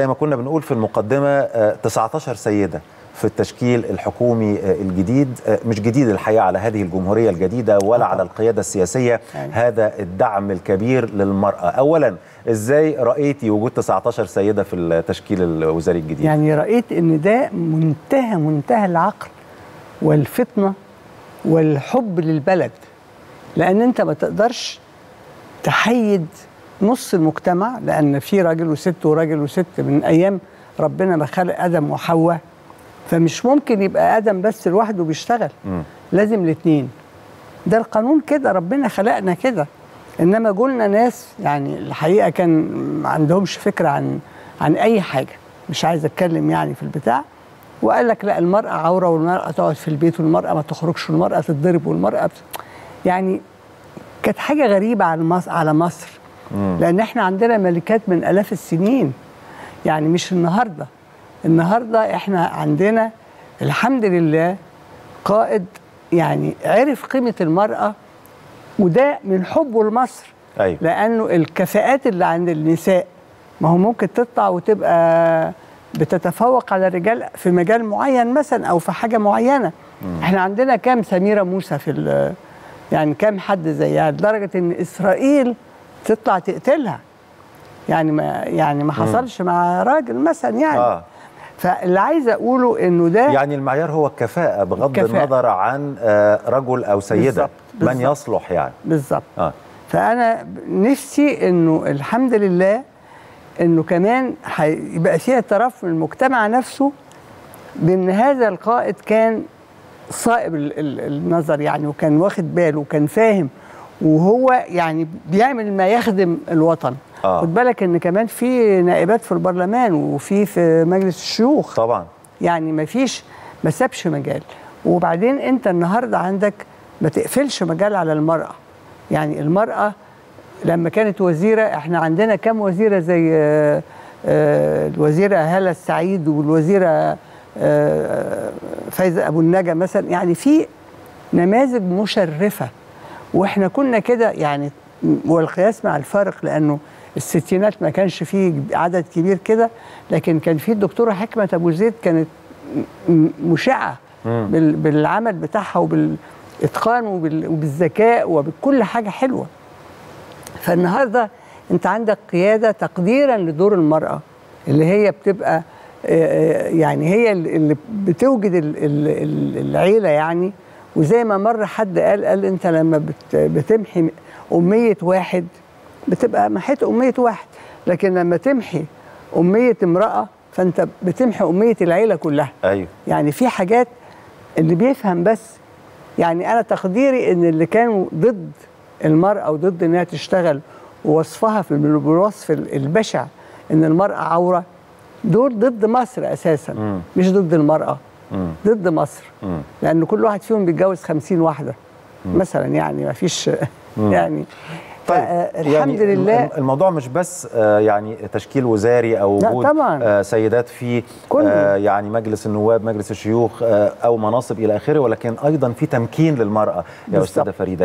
زي ما كنا بنقول في المقدمة 19 سيدة في التشكيل الحكومي الجديد، مش جديد الحقيقة على هذه الجمهورية الجديدة ولا على القيادة السياسية. هذا الدعم الكبير للمرأة، أولا إزاي رأيتي وجود 19 سيدة في التشكيل الوزاري الجديد؟ يعني رأيت إن ده منتهى العقل والفطنة والحب للبلد، لأن أنت ما تقدرش تحيد نص المجتمع، لأن في راجل وست وراجل وست من أيام ربنا ما خلق آدم وحواء، فمش ممكن يبقى آدم بس لوحده بيشتغل، لازم الاتنين. ده القانون كده، ربنا خلقنا كده. إنما جولنا ناس يعني الحقيقة كان ما عندهمش فكرة عن أي حاجة، مش عايز أتكلم يعني في البتاع، وقال لك لا المرأة عورة والمرأة تقعد في البيت والمرأة ما تخرجش والمرأة تتضرب والمرأة يعني كانت حاجة غريبة على مصر، لأن احنا عندنا ملكات من آلاف السنين، يعني مش النهاردة. النهاردة احنا عندنا الحمد لله قائد يعني عرف قيمة المرأة، وده من حبه لمصر. أيوة. لأنه الكفاءات اللي عند النساء، ما هو ممكن تطلع وتبقى بتتفوق على الرجال في مجال معين مثلا أو في حاجة معينة. احنا عندنا كام سميرة موسى في يعني كام حد زيها، لدرجة إن إسرائيل تطلع تقتلها، يعني ما حصلش مع راجل مثلا يعني. فاللي عايز اقوله انه ده يعني المعيار هو الكفاءة، بغض النظر عن رجل او سيدة. بالزبط. من يصلح يعني بالظبط. فانا نفسي انه الحمد لله انه كمان هيبقى فيها اعتراف من المجتمع نفسه بان هذا القائد كان صائب النظر يعني، وكان واخد باله وكان فاهم، وهو يعني بيعمل ما يخدم الوطن. خد بالك ان كمان في نائبات في البرلمان وفي مجلس الشيوخ طبعا، يعني ما سابش مجال. وبعدين انت النهارده عندك ما تقفلش مجال على المرأة، يعني المرأة لما كانت وزيرة، احنا عندنا كام وزيرة زي الوزيرة هالة السعيد والوزيرة فايزة ابو النجا مثلا، يعني في نماذج مشرفة. واحنا كنا كده يعني، والقياس مع الفرق، لانه الستينات ما كانش فيه عدد كبير كده، لكن كان في الدكتوره حكمة ابو زيد كانت مشعه بالعمل بتاعها وبالاتقان وبالذكاء وبكل حاجه حلوه. فالنهارده انت عندك قياده تقديرا لدور المراه، اللي هي بتبقى يعني هي اللي بتوجد العيله يعني. وزي ما مر حد قال انت لما بتمحي اميه واحد بتبقى محيت اميه واحد، لكن لما تمحي اميه امراه فانت بتمحي اميه العيله كلها. ايوه. يعني في حاجات اللي بيفهم بس، يعني انا تقديري ان اللي كانوا ضد المراه وضد انها تشتغل ووصفها بالوصف البشع ان المراه عوره، دول ضد مصر اساسا. مش ضد المراه، ضد مصر. لأن كل واحد فيهم بيتجوز 50 واحدة مثلا، يعني ما فيش يعني. طيب الحمد يعني لله الموضوع مش بس يعني تشكيل وزاري أو وجود سيدات في يعني مجلس النواب، مجلس الشيوخ أو مناصب إلى آخره، ولكن أيضا في تمكين للمرأة يا أستاذة فريدة.